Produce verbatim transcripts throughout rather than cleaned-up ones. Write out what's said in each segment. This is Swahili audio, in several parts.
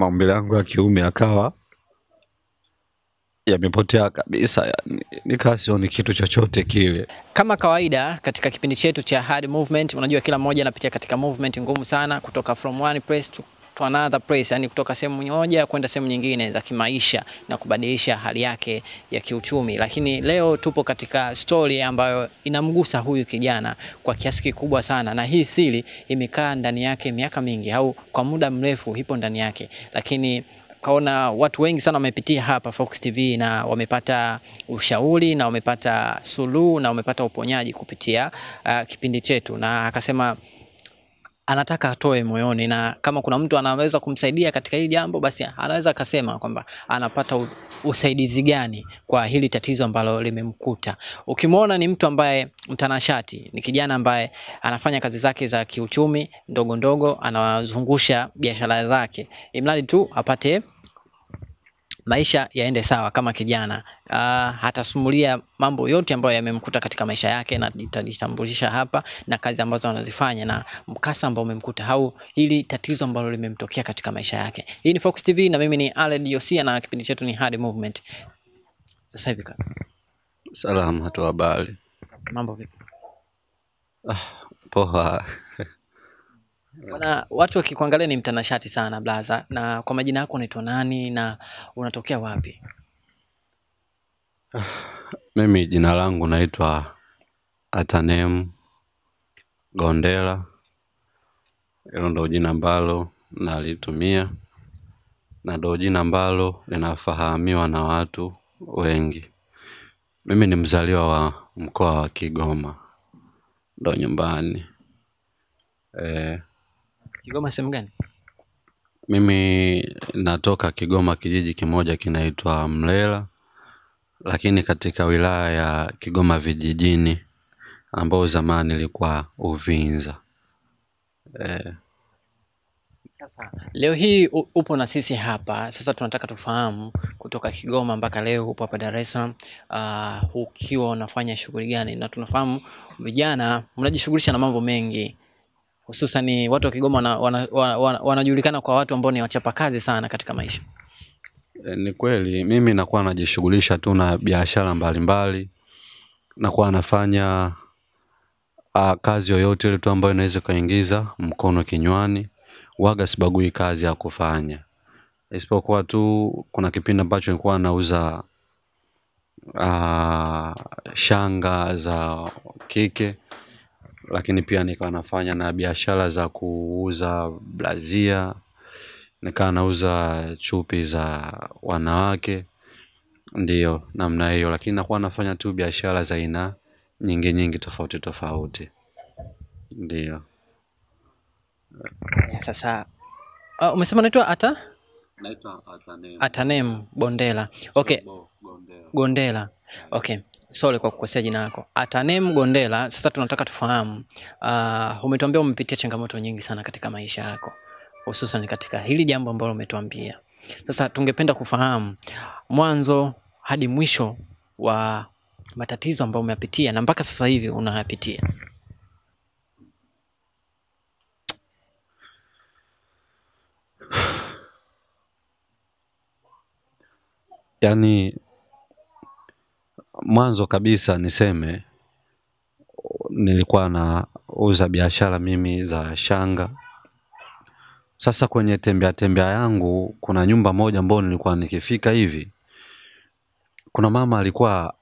maumbile yangu ya kiume yakawa yamepotea kabisa, nikasioni kitu chochote kile. Kama kawaida katika kipindi chetu cha Hard Movement, unajua kila mmoja anapitia katika movement ngumu sana, kutoka from one place to another place, yani kutoka sehemu moja kwenda sehemu nyingine za kimaisha na kubadilisha hali yake ya kiuchumi. Lakini leo tupo katika story ambayo inamgusa huyu kijana kwa kiasi kikubwa sana, na hii siri imekaa ndani yake miaka mingi au kwa muda mrefu ipo ndani yake. Lakini kaona watu wengi sana wamepitia hapa Fox T V na wamepata ushauri na wamepata suluhu na wamepata uponyaji kupitia uh, kipindi chetu, na akasema anataka atoe moyoni, na kama kuna mtu anaweza kumsaidia katika hili jambo basi anaweza akasema kwamba anapata usaidizi gani kwa hili tatizo ambalo limemkuta. Ukimwona ni mtu ambaye mtanashati, ni kijana ambaye anafanya kazi zake za kiuchumi ndogo ndogo, anawazungusha biashara zake imradi tu apate maisha yaende sawa kama kijana. Uh, atasumulia mambo yote ambayo yamemkuta katika maisha yake na atajitambulisha hapa na kazi ambazo anazifanya na mkasa ambao umemkuta au hili tatizo ambalo limemtokea katika maisha yake. Hii ni Fox T V na mimi ni Alfred Yosia na kipindi chetu ni Hard Movement. Sasa hivi kaka. Salamu, hatu habari. Mambo vipi? Ah, poa. Wana watu wakikuangalia ni mtanashati sana blaza, na kwa majina yako unaitwa nani na unatokea wapi? Mimi jina langu naitwa Atanem Gondela. Hilo ndio jina ambalo nalitumia na ndio jina ambalo linafahamiwa na watu wengi. Mimi ni mzaliwa wa mkoa wa Kigoma, ndio nyumbani. Eh, Kigoma sehemu gani? Mimi natoka Kigoma, kijiji kimoja kinaitwa Mlela, lakini katika wilaya ya Kigoma vijijini ambao zamani ilikuwa Uvinza. Eh. Sasa leo hii upo na sisi hapa. Sasa tunataka tufahamu kutoka Kigoma mpaka leo upo hapa Dar es Salaam, uh, ukiwa unafanya shughuli gani? Na tunafahamu vijana mnajishughulisha na mambo mengi, hususan ni watu wa Kigoma wanajulikana wana, wana, wana kwa watu ambao ni wachapakazi sana katika maisha. E, ni kweli mimi nakuwa najishughulisha tu na biashara mbalimbali, nakuwa nafanya a, kazi yoyote ile tu ambayo inaweza kaingiza mkono kinywani. Waga sibagui kazi ya kufanya, isipokuwa tu kuna kipindi ambacho nilikuwa nauza a, shanga za kike, lakini pia nikawa nafanya na biashara za kuuza blazia, nikawa nauza chupi za wanawake, ndio namna hiyo. Lakini nakuwa nafanya tu biashara za aina nyingi nyingi tofauti tofauti, ndio. Sasa uh, umesema naitwa ata naitwa Atanem Atanem Gondela. Okay, Gondela. Gondela. Okay, sorry kwa kukosea jina lako. Atanem Gondela, sasa tunataka tufahamu, uh, umetuambia umepitia changamoto nyingi sana katika maisha yako, hususan katika hili jambo ambalo umetuambia. Sasa tungependa kufahamu mwanzo hadi mwisho wa matatizo ambayo umeyapitia na mpaka sasa hivi unayapitia. Yani mwanzo kabisa niseme nilikuwa na uza biashara mimi za shanga. Sasa kwenye tembea tembea yangu kuna nyumba moja ambayo nilikuwa nikifika hivi, kuna mama alikuwa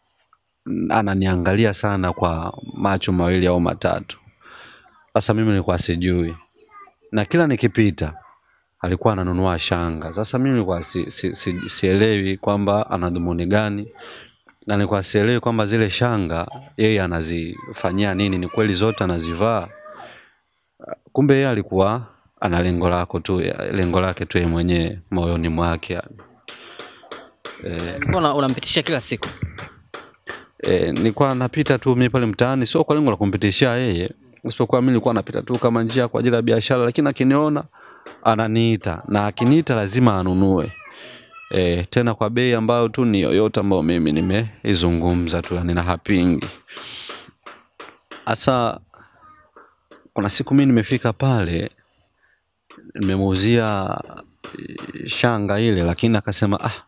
ananiangalia sana kwa macho mawili au matatu. Sasa mimi nilikuwa sijui, na kila nikipita alikuwa ananunua shanga. Sasa mimi nilikuwa si, si, si, sielewi kwamba anadhumuni gani, na nilikuwa sielewi kwamba zile shanga yeye anazifanyia nini, ni kweli zote anazivaa. Kumbe yeye alikuwa ana lengo lako tu, lengo lake tu yeye mwenyewe moyoni mwake. Eh, mbona unampitisha kila siku? Eh, nilikuwa napita tu mimi pale mtaani, sio kwa lengo la kumpitishia yeye, isipokuwa mimi nilikuwa napita tu kama njia kwa ajili ya biashara. Lakini akiniona ananiita, na akiniita lazima anunue. E, tena kwa bei ambayo tu ni yoyote ambayo mimi nimeizungumza tu, yani na hapingi. Asa kuna siku mimi nimefika pale nimemuuzia shanga ile, lakini akasema ah,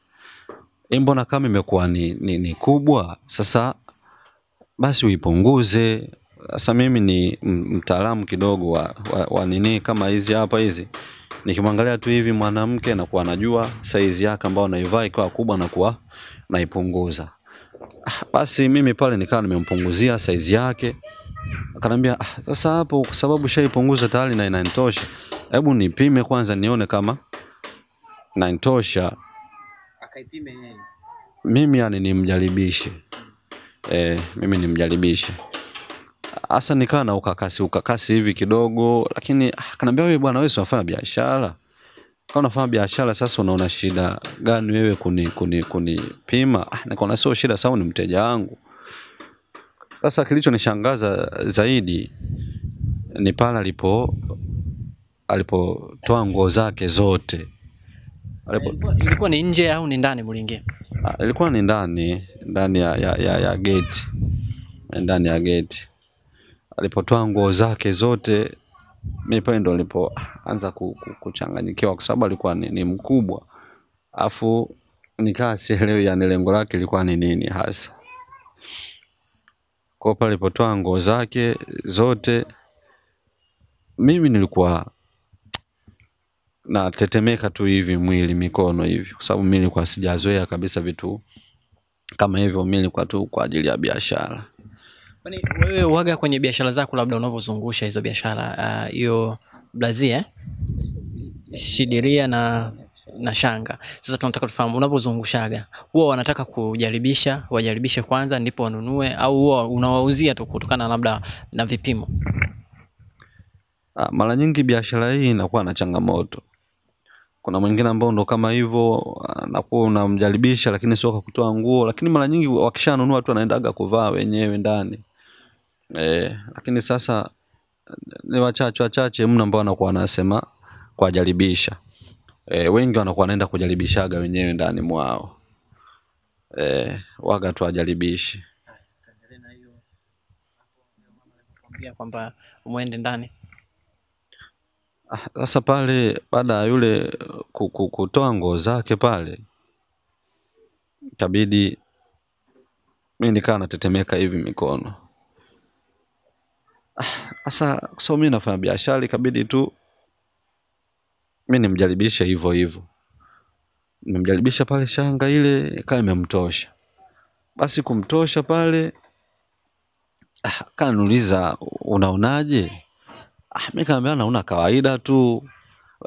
mbona kama imekuwa ni, ni, ni kubwa sasa basi uipunguze. Sasa mimi ni mtaalamu kidogo wa, wa, wa nini kama hizi hapa hizi. Nikimwangalia tu hivi mwanamke na kuwa najua size yake ambayo naivaa ikawa kubwa na kuwa naipunguza. Basi mimi pale nikaa nimempunguzia size yake. Akanambia sasa hapo kwa sababu shaipunguza tayari na inanitosha. Hebu nipime kwanza nione kama inanitosha. Akaipime yeye. Mimi yani nimjaribishe. Eh mimi nimjaribishe. Asa nikaa na ukakasi ukakasi hivi kidogo, lakini akanambia wewe bwana wewe unafanya biashara. Kama unafanya biashara sasa unaona shida gani wewe kuni kuni kunipima? Nikaona sio shida sawa ni mteja wangu. Sasa kilichonishangaza zaidi ni pale alipo alipotoa nguo zake zote. Alipo, ilikuwa ni nje au ni ndani mlinge? Ilikuwa ni ndani ndani ya ya ya, ya gate. Ndani ya gate. Alipotoa nguo zake zote mimi pale ndo nilipoanza kuchanganyikiwa kwa sababu alikuwa ni, ni mkubwa. Alafu nikaa sielewi yani lengo lake lilikuwa ni nini hasa. Kwa pale alipotoa nguo zake zote mimi nilikuwa na tetemeka tu hivi mwili mikono hivi kwa sababu mimi nilikuwa sijazoea kabisa vitu kama hivyo. Mimi nilikuwa tu kwa ajili ya biashara. Kwani wewe uaga kwenye biashara zako labda unapozungusha hizo biashara hiyo uh, blazie eh? Shidiria na na shanga. Sasa tunataka tufahamu unapozungushaga huwa wanataka kujaribisha, wajaribishe kwanza ndipo wanunue au huwa unawauzia tu kutokana labda na vipimo? Ah, mara nyingi biashara hii inakuwa na changamoto. Kuna mwingine ambao ndo kama hivyo anakuwa unamjaribisha lakini sio kwa kutoa nguo, lakini mara nyingi wakishanunua watu wanaendaga kuvaa wenyewe ndani. Eh, lakini sasa ni wachache wachache mna ambao wanakuwa wanasema kwa jaribisha. Eh, wengi wanakuwa wanaenda kujaribishaga wenyewe ndani mwao. Eh, waga tu ajaribishi. Kaendelea na hiyo hapo kwamba muende ndani. Sasa pale baada yule kutoa nguo zake pale itabidi mimi nikaa natetemeka hivi mikono. Sasa sio mimi nafanya biashara ikabidi tu mimi nimjaribisha hivyo hivyo. Nimemjaribisha pale shanga ile kama imemtosha. Basi kumtosha pale akaniuliza unaonaje? Ah, mimi kaambia naona kawaida tu.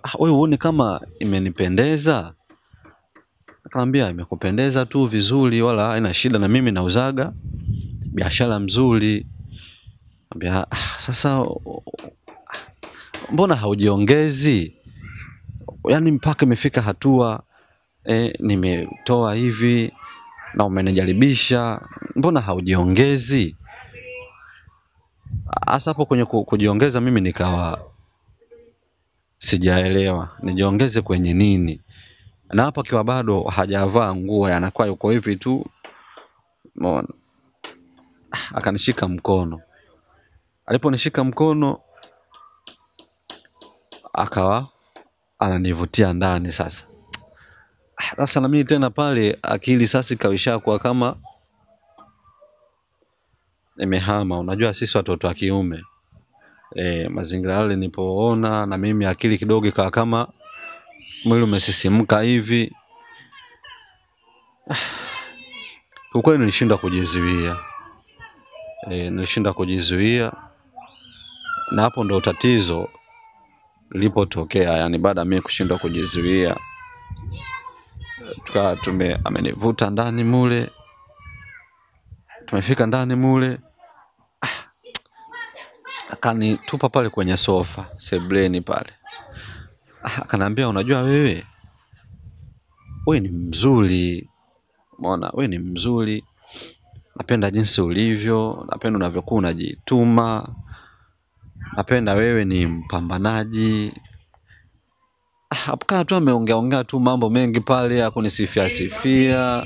Ah, wewe uone kama imenipendeza. Akaambia imekupendeza tu vizuri wala haina shida na mimi nauzaga biashara mzuri. Ambia ah, sasa mbona haujiongezi? Yaani mpaka imefika hatua eh, nimetoa hivi na umenijaribisha, mbona haujiongezi? Asa hapo kwenye kujiongeza mimi nikawa sijaelewa nijiongeze kwenye nini, na hapo kiwa bado hajavaa nguo yanakuwa yuko hivi tu. Umeona, akanishika mkono. Aliponishika mkono akawa ananivutia ndani. Sasa sasa na mimi tena pale akili sasa ikawisha kwa kama nimehama. Unajua sisi watoto wa kiume e, mazingira yale nilipoona na mimi akili kidogo ikawa kama mwili umesisimka hivi. Kwa kweli nilishinda kujizuia. E, nilishinda kujizuia na hapo ndo tatizo lilipotokea. Yani baada mimi kushinda kujizuia tukawa tume amenivuta ndani mule. Tumefika ndani mule ah, akani tupa pale kwenye sofa sebleni pale. Ah, akaniambia unajua wewe wewe ni mzuri. Umeona wewe ni mzuri. Napenda jinsi ulivyo, napenda unavyokuwa unajituma. Napenda wewe ni mpambanaji. Ah, akaa tu ameongea ongea tu mambo mengi pale akunisifia sifia.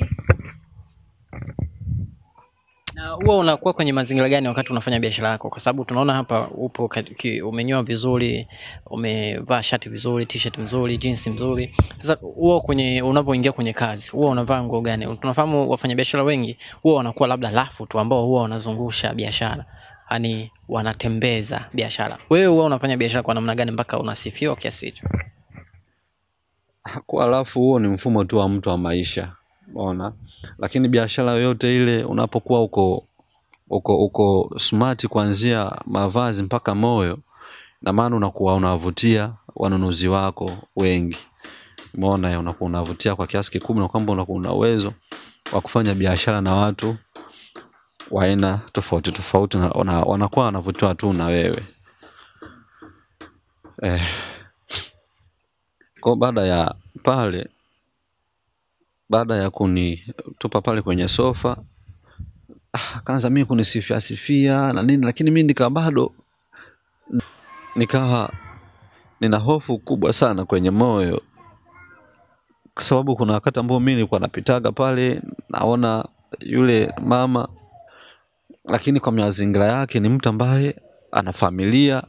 wewe unakuwa kwenye mazingira gani wakati unafanya biashara yako? Kwa sababu tunaona hapa upo umenyoa vizuri, umevaa shati vizuri, t-shirt nzuri, jeans nzuri. Sasa wewe kwenye unapoingia kwenye kazi, wewe unavaa nguo gani? Tunafahamu wafanyabiashara wengi wewe wanakuwa labda lafu tu ambao wewe wanazungusha biashara. Hani wanatembeza biashara. Wewe wewe unafanya biashara kwa namna gani mpaka unasifiwa kiasi hicho? Kwa lafu huo ni mfumo tu wa mtu wa maisha. Ona, lakini biashara yoyote ile unapokuwa uko uko uko smart kuanzia mavazi mpaka moyo, na maana unakuwa unavutia wanunuzi wako wengi. Umeona, unakuwa unavutia kwa kiasi kikubwa na kwamba unakuwa una uwezo wa kufanya biashara na watu wa aina tofauti tofauti, na ona, wanakuwa wanavutiwa tu na wewe. Eh. Kwa baada ya pale Baada ya kunitupa pale kwenye sofa, ah, kaanza mimi kunisifia sifia na nini, lakini mimi nika bado nikawa nina hofu kubwa sana kwenye moyo. Kwa sababu kuna wakati ambao mimi nilikuwa napitaga pale, naona yule mama, lakini kwa mazingira yake ni mtu ambaye ana familia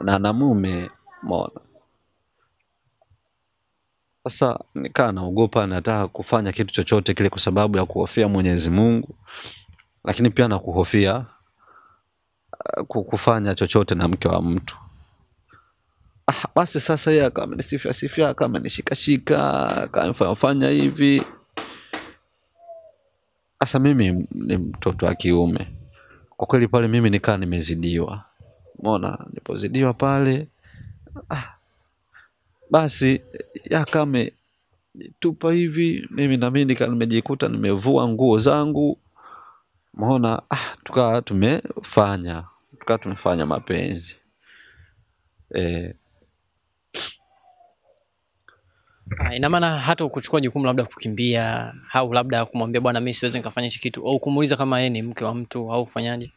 na ana mume, mbona. Sasa nikaa naogopa, nataka kufanya kitu chochote kile kwa sababu ya kuhofia Mwenyezi Mungu, lakini pia na kuhofia kufanya chochote na mke wa mtu. Ah, basi sasa yeye akanisifia sifia, akanishika shika, akanifanya hivi. Sasa mimi ni mtoto wa kiume. Kwa kweli pale mimi nikaa nimezidiwa. Umeona, nipozidiwa pale. Ah, basi ya kame tupa hivi, mimi na mimi nimejikuta nimevua nguo zangu. Umeona, ah, tukaa tumefanya tukaa tumefanya mapenzi. Eh, ina maana hata ukuchukua jukumu labda kukimbia au labda kumwambia bwana mimi siwezi nikafanya hicho kitu, au kumuuliza kama yeye ni mke wa mtu au kufanyaje?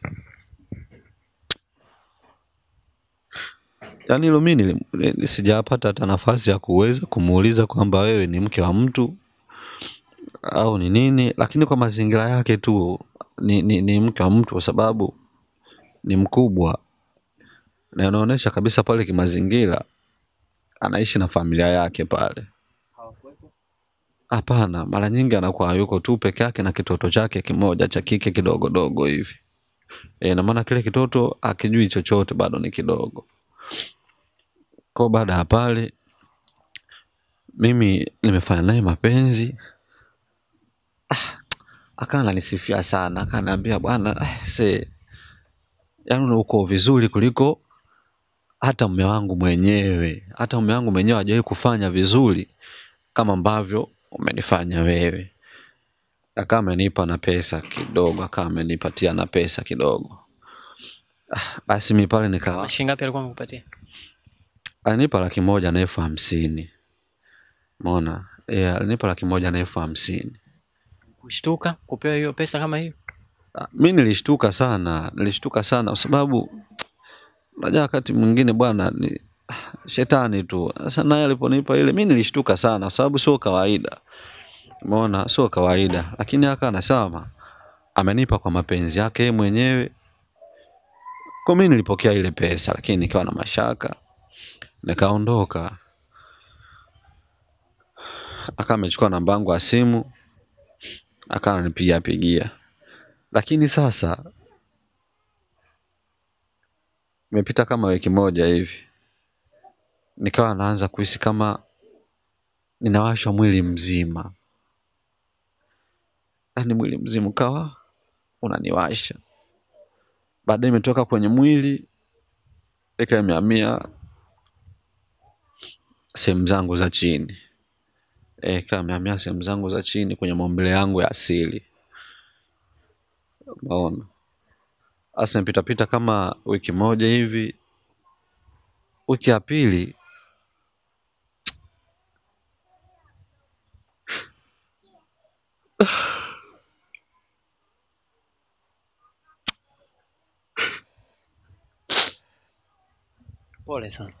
Yaani hilo mimi sijapata hata nafasi ya kuweza kumuuliza kwamba wewe ni mke wa mtu au ni nini, lakini kwa mazingira yake tu ni, ni, ni mke wa mtu, kwa sababu ni mkubwa na inaonyesha kabisa pale kimazingira anaishi na familia yake pale. Hapana, mara nyingi anakuwa yuko tu peke yake na kitoto chake kimoja cha kike kidogo dogo hivi. Eh, na maana kile kitoto akijui chochote, bado ni kidogo. Kwa baada ya pale mimi nimefanya naye mapenzi, ah, akaanza nisifia sana, akaniambia bwana, eh, se yaani uko vizuri kuliko hata mume wangu mwenyewe. Hata mume wangu mwenyewe hajawahi kufanya vizuri kama ambavyo umenifanya wewe. Akamenipa na pesa kidogo, akamenipatia na pesa kidogo. Ah, basi mimi pale nikawa shilingi ngapi alikuwa amekupatia? Alinipa laki moja na elfu hamsini. Umeona? Eh, alinipa laki moja na elfu hamsini. Kushtuka kupewa hiyo pesa kama hiyo? Ah, mimi nilishtuka sana, nilishtuka sana kwa sababu unajua wakati mwingine bwana ni shetani tu. Sasa naye aliponipa ile, mimi nilishtuka sana kwa sababu sio kawaida. Umeona? Sio kawaida. Lakini haka anasema amenipa kwa mapenzi yake mwenyewe. Kwa mimi nilipokea ile pesa, lakini nikawa na mashaka. Nikaondoka. Akamechukua namba yangu ya simu, akanipigia pigia. Lakini sasa imepita kama wiki moja hivi, nikawa naanza kuhisi kama ninawashwa mwili mzima. Yaani mwili mzima kawa unaniwasha. Baadaye imetoka kwenye mwili ikaiamia sehemu zangu za chini. Eh, kama amia sehemu zangu za chini kwenye maumbile yangu ya asili. Unaona? Asa mpita pita kama wiki moja hivi. Wiki ya pili pole sana.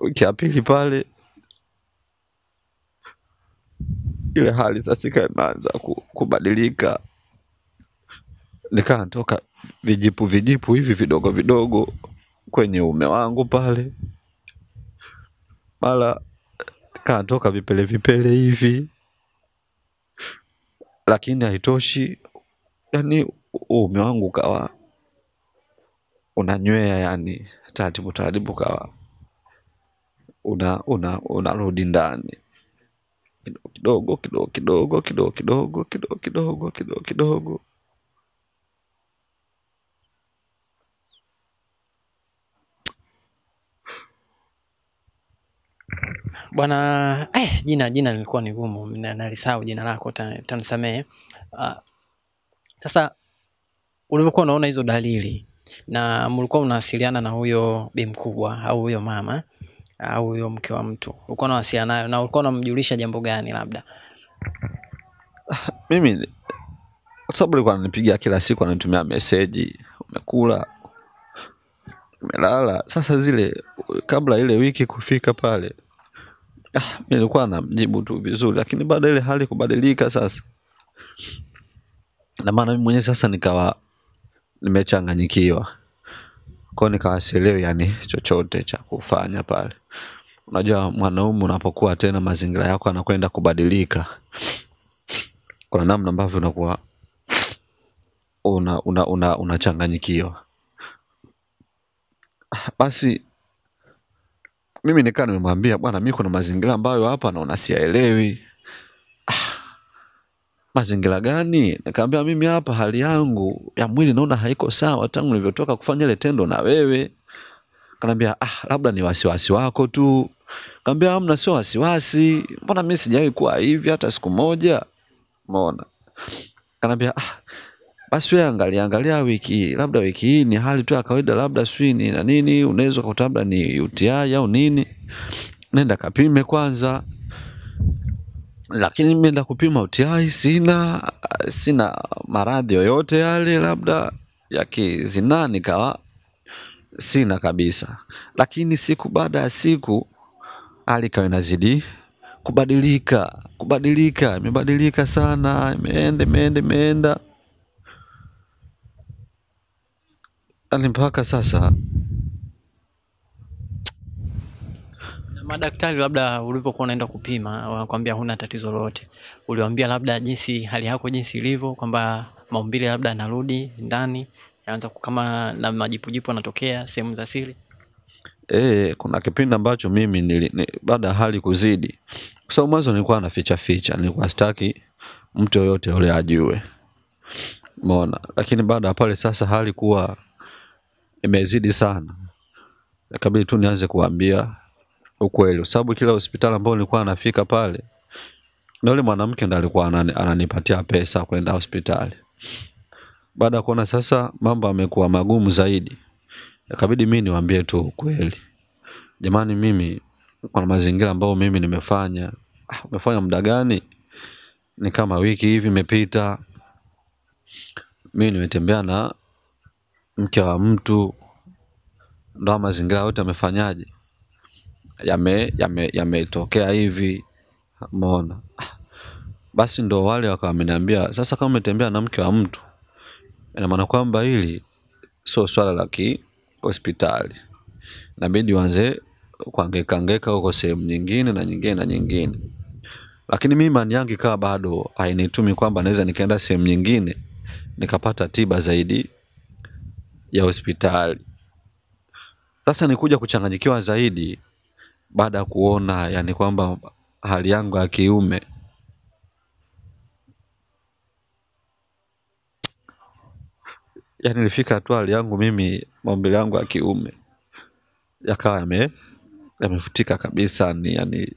Wiki ya pili pale ile hali sasa ikaanza kubadilika. Nikaa ntoka vijipu vijipu hivi vidogo vidogo kwenye ume wangu pale. Mara nikaa ntoka vipele vipele hivi. Lakini haitoshi. Yani ume wangu kawa unanywea, yani taratibu taratibu kawa una una unarudi ndani. Kidogo kidogo kidogo kidogo kidogo kidogo kidogo kidogo kidogo. Bwana eh jina jina nilikuwa ni gumu, nalisahau jina lako, tanisamee. Uh, sasa ulivyokuwa unaona hizo dalili na mlikuwa mnawasiliana na huyo bi mkubwa au huyo mama au huyo mke wa mtu, ulikuwa unawasiliana naye na ulikuwa unamjulisha jambo gani labda? Mimi kwa sababu alikuwa ananipigia kila siku, ananitumia message, umekula, umelala. Sasa zile kabla ile wiki kufika pale, ah, nilikuwa namjibu tu vizuri, lakini baada ile hali kubadilika sasa, na maana mimi mwenyewe sasa nikawa nimechanganyikiwa. Kwa nikawa sielewi yani chochote cha kufanya pale. Unajua mwanaume unapokuwa tena mazingira yako anakwenda kubadilika, kuna namna ambavyo unakuwa una una una unachanganyikiwa. Basi mimi nikaa nimemwambia, bwana mimi kuna mazingira ambayo hapa naona sielewi. Mazingira gani? Nikamwambia mimi hapa hali yangu ya mwili naona haiko sawa tangu nilivyotoka kufanya ile tendo na wewe. Kanambia ah labda ni wasiwasi wako tu. Nikamwambia hamna, sio wasiwasi. Mbona mimi sijawahi kuwa hivi hata siku moja? Umeona? Kanambia ah basi wewe angalia angalia wiki, labda wiki hii ni hali tu ya kawaida, labda swi ni na nini, unaweza kukuta labda ni U T I au nini. Nenda kapime kwanza. Lakini mimi nenda kupima U T I, sina sina maradhi yoyote yale labda ya kizinaa, nikawa sina kabisa. Lakini siku baada ya siku hali ikawa inazidi kubadilika kubadilika imebadilika sana, imeende imeende imeenda mpaka sasa. Madaktari labda ulipokuwa unaenda kupima wanakuambia huna tatizo lolote, uliwaambia labda jinsi hali yako jinsi ilivyo, kwamba maumbile labda yanarudi ndani, yanaanza kama na majipujipo yanatokea sehemu za siri? Eh, kuna kipindi ambacho mimi nili baada hali kuzidi, kwa sababu mwanzo nilikuwa naficha ficha, nilikuwa sitaki mtu yoyote yule ajue. Umeona? Lakini baada pale sasa hali kuwa imezidi sana, kabla tu nianze kuambia ukweli. Sababu kila hospitali ambapo nilikuwa nafika pale, na yule mwanamke ndiye alikuwa ananipatia pesa kwenda hospitali. Baada kuona sasa mambo yamekuwa magumu zaidi, ikabidi mimi niwaambie tu ukweli. Jamani mimi kwa mazingira ambayo mimi nimefanya, ah, umefanya muda gani? Ni kama wiki hivi imepita. Mimi nimetembea na mke wa mtu, ndio mazingira yote yamefanyaje? Yame yame yametokea hivi. Umeona? Basi ndo wale wakaniambia sasa kama umetembea na mke wa mtu, ina maana kwamba hili sio swala la ki hospitali. Inabidi uanze kuangeka angeka huko sehemu nyingine na nyingine na nyingine. Lakini mimi imani yangu ikawa bado hainitumi kwamba naweza nikaenda sehemu nyingine nikapata tiba zaidi ya hospitali. Sasa nikuja kuchanganyikiwa zaidi baada kuona yani kwamba hali yangu ya kiume yani nilifika tu hali yangu mimi maumbile yangu ya kiume yakawa yame yamefutika kabisa, ni yani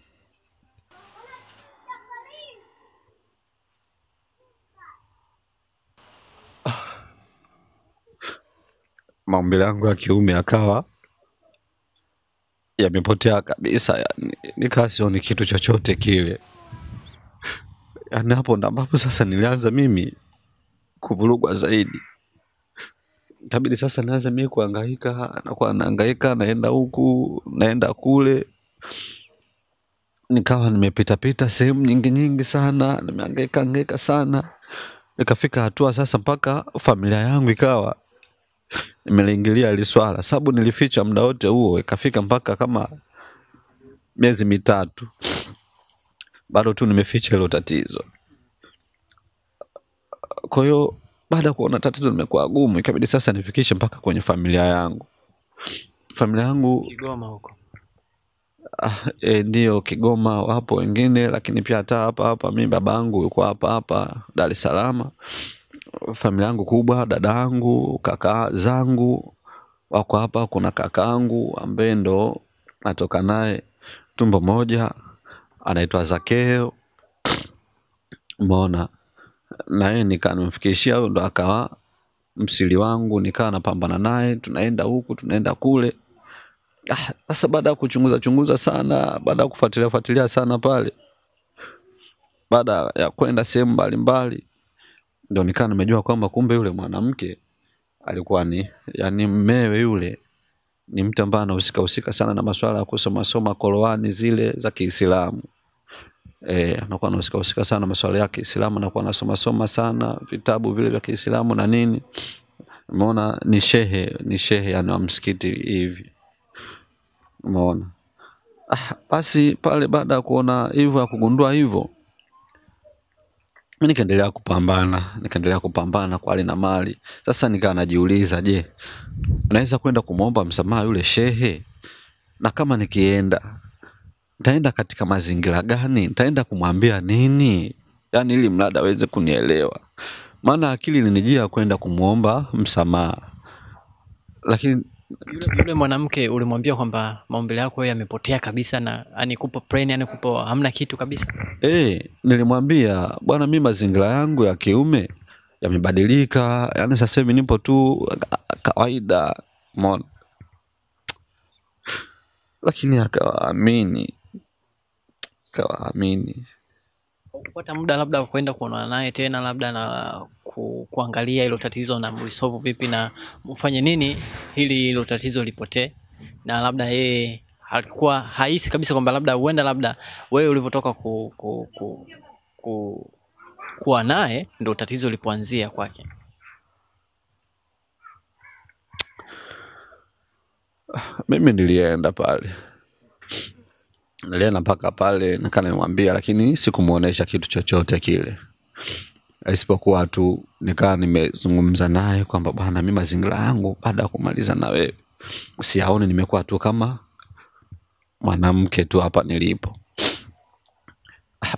maumbile yangu ya kiume yakawa yamepotea kabisa, yani nikaa sioni kitu chochote kile. Yani hapo ndo ambapo sasa nilianza mimi kuvurugwa zaidi. Itabidi sasa nianze mimi kuhangaika na kuhangaika, naenda huku naenda kule. nikawa nimepita-pita sehemu nyingi nyingi sana, nimehangaika ngeka sana. Nikafika hatua sasa mpaka familia yangu ikawa nimeliingilia ile swala, sababu nilificha muda wote huo. Ikafika mpaka kama miezi mitatu bado tu nimeficha hilo tatizo. Kwa hiyo baada kuona tatizo limekuwa gumu, ikabidi sasa nifikishe mpaka kwenye familia yangu. Familia yangu Kigoma huko. Ah, e, ndio Kigoma wapo wengine, lakini pia hata hapa hapa mimi babangu yuko hapa hapa Dar es Salaam. Familia yangu kubwa, dadangu, kaka zangu wako hapa, kuna kakaangu ambaye ndo natoka naye tumbo moja anaitwa Zakheo. Mbona naye nikamfikishia, ndo akawa msili wangu, nikaa napambana naye, tunaenda huku tunaenda kule. Ah, sasa baada kuchunguza chunguza sana, baada kufuatilia fuatilia sana pale, baada ya kwenda sehemu mbalimbali, ndio nikaa nimejua kwamba kumbe yule mwanamke alikuwa ni yani mmewe yule ni mtu ambaye anahusika husika sana na masuala ya kusoma soma Qur'ani zile za Kiislamu. Eh, anakuwa anahusika husika sana na masuala ya Kiislamu, anakuwa anasoma soma sana vitabu vile vya Kiislamu na nini. Umeona ni shehe, ni shehe ana msikiti hivi. Umeona. Ah, basi pale baada kuona hivyo, kugundua hivyo, mimi nikaendelea kupambana, nikaendelea kupambana kwa hali na mali. Sasa nikaa najiuliza, je, naweza kwenda kumuomba msamaha yule shehe? Na kama nikienda, nitaenda katika mazingira gani? Nitaenda kumwambia nini? Yaani ili mlada aweze kunielewa. Maana akili ilinijia kwenda kumuomba msamaha. Lakini yule, yule mwanamke ulimwambia kwamba maombi yako yamepotea kabisa na anikupa preni, anikupa hamna kitu kabisa? Eh, nilimwambia bwana, mimi mazingira yangu ya kiume yamebadilika, yani sasa hivi nipo tu kawaida. Umeona. Lakini akaamini. Akaamini. Kupata muda labda kwenda kuonana naye tena labda na ku, kuangalia hilo tatizo na mlisolve vipi na mfanye nini ili hilo tatizo lipotee. Na labda yeye alikuwa haisi kabisa kwamba labda huenda labda wewe ulivotoka ku ku ku, ku kuwa naye ndio tatizo lipoanzia kwake. Mimi nilienda pale. Nilienda mpaka pale nikamwambia, lakini sikumuonesha kitu chochote kile. Isipokuwa tu nikaa nimezungumza naye kwamba bwana, mimi mazingira yangu baada ya kumaliza na wewe usiaone nimekuwa tu kama mwanamke tu hapa nilipo.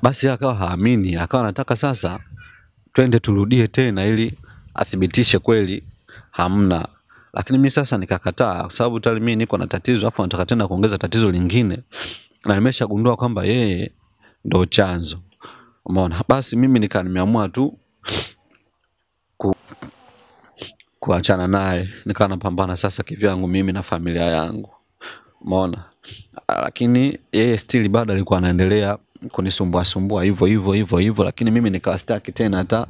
Basi akawa haamini, akawa anataka sasa twende turudie tena ili athibitishe kweli hamna. Lakini mimi sasa nikakataa, kwa sababu tayari mimi niko na tatizo, afu nataka tena kuongeza tatizo lingine. Na nimeshagundua kwamba yeye ndo chanzo. Umeona. Basi mimi nika nimeamua tu ku, kuachana naye, nikaa napambana sasa kivyangu mimi na familia yangu. Umeona. Lakini yeye still bado alikuwa anaendelea kunisumbua sumbua hivyo hivyo hivyo hivyo, lakini mimi nikastaki tena hata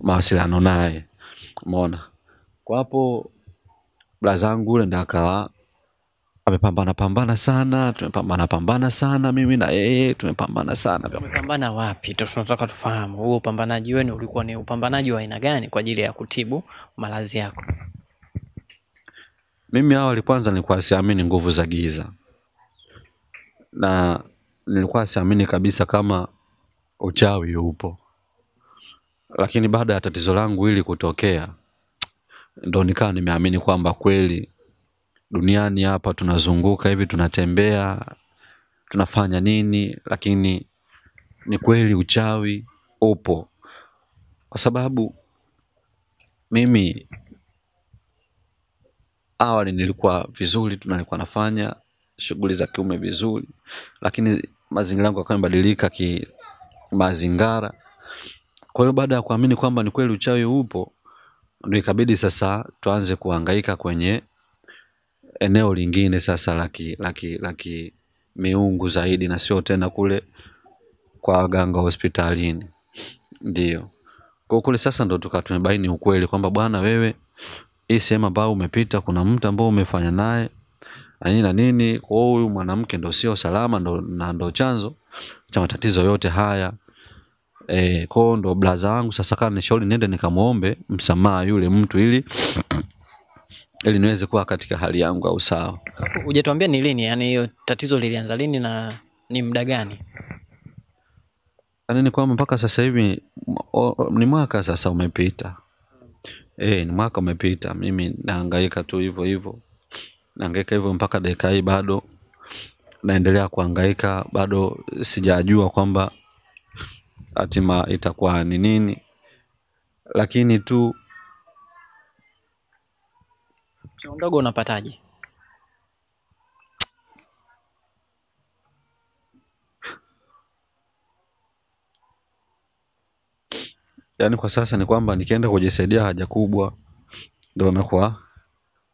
mawasiliano naye. Umeona. Kwa hapo blazangu yule ndo akawa amepambana pambana sana, tumepambana pambana sana mimi na yeye, tumepambana sana. Tumepambana wapi? Tunataka tufahamu huo upambanaji wenu ulikuwa ni upambanaji wa aina gani kwa ajili ya kutibu maradhi yako? Mimi awali kwanza nilikuwa siamini nguvu za giza. Na nilikuwa siamini kabisa kama uchawi upo. Lakini baada ya tatizo langu hili kutokea, ndio nikaa nimeamini kwamba kweli duniani hapa tunazunguka hivi, tunatembea, tunafanya nini, lakini ni kweli uchawi upo. Kwa sababu mimi awali nilikuwa vizuri, tunalikuwa nafanya shughuli za kiume vizuri, lakini mazingira yangu yakawa yamebadilika ki mazingira. Kwa hiyo baada ya kuamini kwamba ni kweli uchawi upo, ndio ikabidi sasa tuanze kuhangaika kwenye eneo lingine sasa laki laki laki miungu zaidi, na sio tena kule kwa waganga hospitalini. Ndio kwa kule sasa ndo tukatumebaini ukweli kwamba bwana, wewe hii sema baa umepita, kuna mtu ambao umefanya naye na nini na nini. Kwa huyu mwanamke ndo sio salama, ndo na ndo chanzo cha matatizo yote haya. Eh, kwa ndo blaza wangu sasa kana nishauri niende nikamuombe msamaha yule mtu ili ili niweze kuwa katika hali yangu au sawa. Ujetuambia ni lini, yani hiyo tatizo lilianza lini na ni muda gani? Yaani ni kwamba mpaka sasa hivi ni mwaka sasa umepita. Eh, ni mwaka umepita. Mimi nahangaika tu hivyo hivyo. Nahangaika hivyo mpaka dakika hii bado naendelea kuhangaika, bado sijajua kwamba hatima itakuwa ni nini. Lakini tu ndogo unapataje? Yaani kwa sasa ni kwamba nikienda kujisaidia haja kubwa ndio nakuwa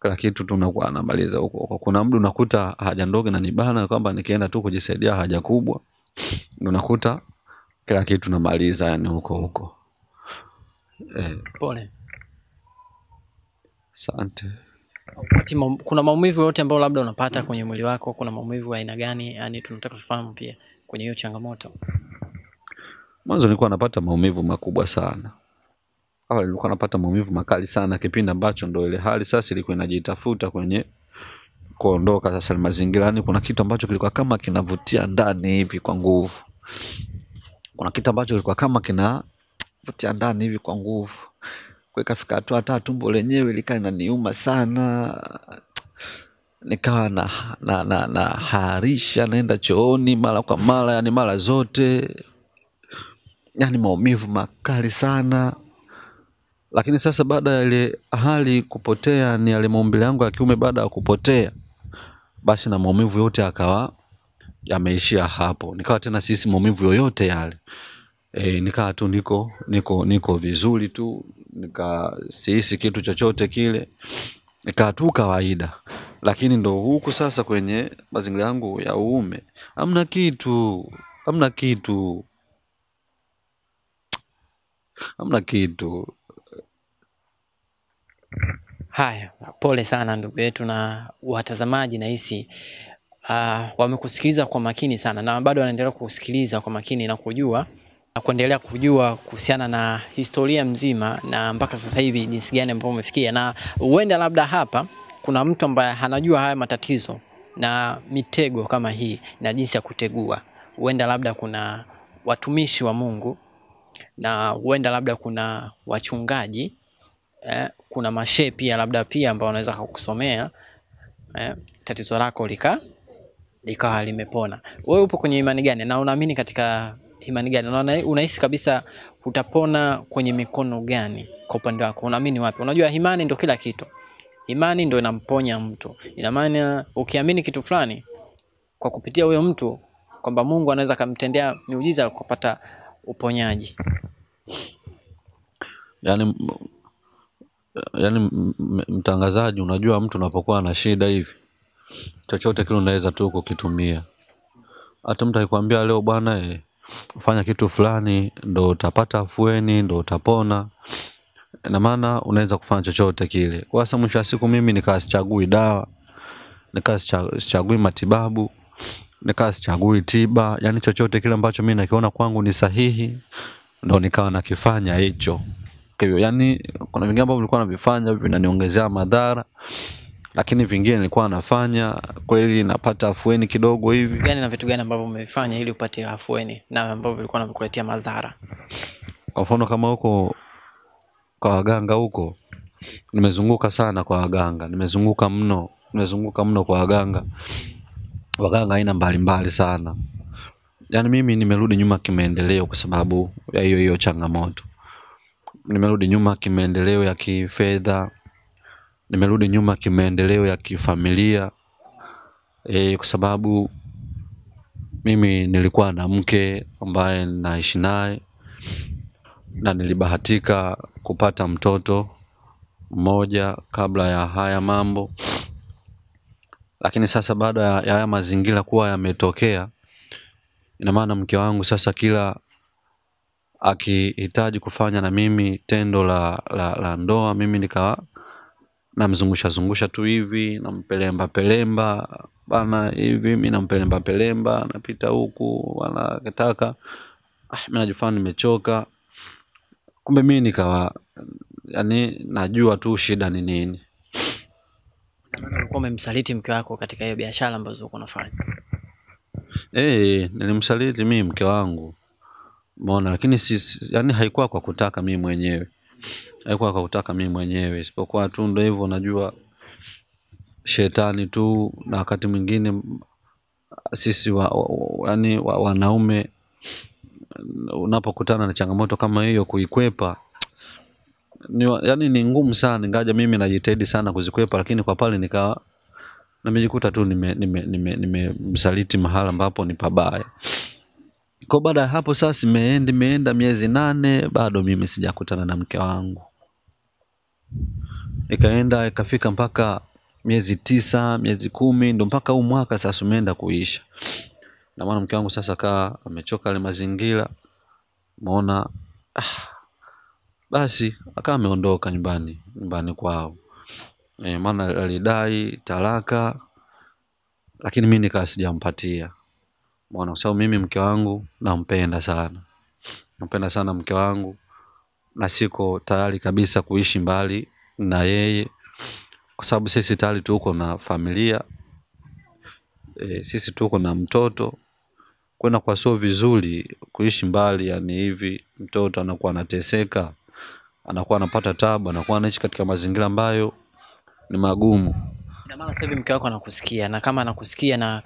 kila kitu tunakuwa namaliza huko. Kuna mdu nakuta haja ndogo na nibana kwamba nikienda tu kujisaidia haja kubwa ndio nakuta kila kitu namaliza yani huko huko. Eh, pole. Asante. Kuna maumivu yote ambayo labda unapata kwenye mwili wako, kuna maumivu aina gani? Yani tunataka kufahamu pia kwenye hiyo changamoto. Mwanzo nilikuwa napata maumivu makubwa sana. Awali nilikuwa napata maumivu makali sana kipindi ambacho ndo ile hali sasa ilikuwa inajitafuta kwenye kuondoka sasa mazingirani. Kuna kitu ambacho kilikuwa kama kinavutia ndani hivi kwa nguvu. Kuna kitu ambacho kilikuwa kama kinavutia ndani hivi kwa nguvu. Kwa ikafika hatua hata tumbo lenyewe likawa linaniuma sana. Nikawa na na na, na harisha, naenda chooni mara kwa mara, yani mara zote. Yani maumivu makali sana. Lakini sasa baada ya ile hali kupotea, ni ile maumbile yangu ya kiume baada ya kupotea, basi na maumivu yote akawa yameishia hapo. Nikawa tena sisi maumivu yoyote yale, eh, nikawa tu niko niko niko vizuri tu, nika sisi kitu chochote kile nikawa tu kawaida. Lakini ndo huku sasa kwenye mazingira yangu ya uume hamna kitu, hamna kitu. Hamna kitu. Haya, pole sana ndugu yetu, na watazamaji nahisi uh, wamekusikiliza kwa makini sana na bado wanaendelea kusikiliza kwa makini na kujua na kuendelea kujua kuhusiana na historia mzima na mpaka sasa hivi jinsi gani ambapo umefikia. Na uenda labda hapa kuna mtu ambaye hanajua haya matatizo na mitego kama hii na jinsi ya kutegua. Uenda labda kuna watumishi wa Mungu, na huenda labda kuna wachungaji, eh, kuna mashe pia labda pia ambao wanaweza kukusomea, eh, tatizo lako lika likawa limepona. Wewe upo kwenye imani gani na unaamini katika imani gani? Unaona unahisi kabisa utapona kwenye mikono gani kwa upande wako? Unaamini wapi? Unajua imani ndio kila kitu. Imani ndio inamponya mtu. Ina maana ukiamini kitu fulani kwa kupitia huyo mtu kwamba Mungu anaweza kumtendea miujiza kupata uponyaji. Yani yani mtangazaji, unajua mtu unapokuwa na shida hivi chochote kile unaweza tu kukitumia. Hata mtu akikwambia leo bwana eh fanya kitu fulani ndo utapata afueni, ndo utapona. Na maana unaweza kufanya chochote kile. Kwa sababu mwisho wa siku mimi nikasichagui dawa, nikasichagui matibabu, nikasichagui tiba. Yani chochote kile ambacho mimi nakiona kwangu ni sahihi ndo nikawa nakifanya hicho. Hivyo yani kuna vingine ambavyo nilikuwa navifanya vinaniongezea madhara, lakini vingine nilikuwa nafanya kweli napata afueni kidogo hivi. Gani na vitu gani ambavyo umefanya ili upate afueni na ambavyo vilikuwa vinakuletea madhara? Kwa mfano kama huko kwa waganga huko, nimezunguka sana kwa waganga, nimezunguka mno, nimezunguka mno kwa waganga. Waganga aina mbalimbali sana. Yani mimi nimerudi nyuma kimaendeleo kwa sababu ya hiyo hiyo changamoto. Nimerudi nyuma kimaendeleo ya kifedha. Nimerudi nyuma kimaendeleo ya kifamilia. Eh, kwa sababu mimi nilikuwa na mke ambaye naishi naye na nilibahatika kupata mtoto mmoja kabla ya haya mambo. Lakini sasa baada ya haya mazingira kuwa yametokea, ina maana mke wangu sasa kila akihitaji kufanya na mimi tendo la la, la ndoa, mimi nikawa namzungusha zungusha tu hivi, nampelemba pelemba bana hivi, mimi nampelemba pelemba, napita huku bana kataka, ah mimi najifanya nimechoka, kumbe mimi nikawa yani najua tu shida ni nini. Kama ulikuwa umemsaliti mke wako katika hiyo biashara ambazo uko unafanya? Eh, nilimsaliti mimi mke wangu. Umeona, lakini si yani haikuwa kwa kutaka mimi mwenyewe. Haikuwa kwa kutaka mimi mwenyewe, isipokuwa tu ndio hivyo, najua shetani tu, na wakati mwingine sisi wa, wa, yani wa, wanaume unapokutana na changamoto kama hiyo kuikwepa ni yani ni ngumu sana, ingaja mimi najitahidi sana kuzikwepa, lakini kwa pale nikawa nimejikuta tu nime nime nimemsaliti nime mahala ambapo ni pabaya. Kwa baada hapo sasa nimeenda nimeenda miezi nane, bado mimi sijakutana na mke wangu. Ikaenda ikafika mpaka miezi tisa, miezi kumi, ndo mpaka huu mwaka sasa umeenda kuisha. Na maana mke wangu sasa kaa amechoka ile mazingira. Umeona, ah, basi akawa ameondoka nyumbani nyumbani kwao. E, maana alidai talaka, lakini mimi nika sijampatia. Umeona, sababu mimi mke wangu nampenda sana. Nampenda sana mke wangu, na siko tayari kabisa kuishi mbali na yeye, kwa sababu sisi tayari tuko na familia. E, sisi tuko na mtoto. Kwenda kwa sio vizuri kuishi mbali yani hivi, mtoto anakuwa anateseka, anakuwa anapata tabu, anakuwa anaishi katika mazingira ambayo ni magumu. Na maana sasa mke wako anakusikia, na kama anakusikia na